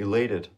elated.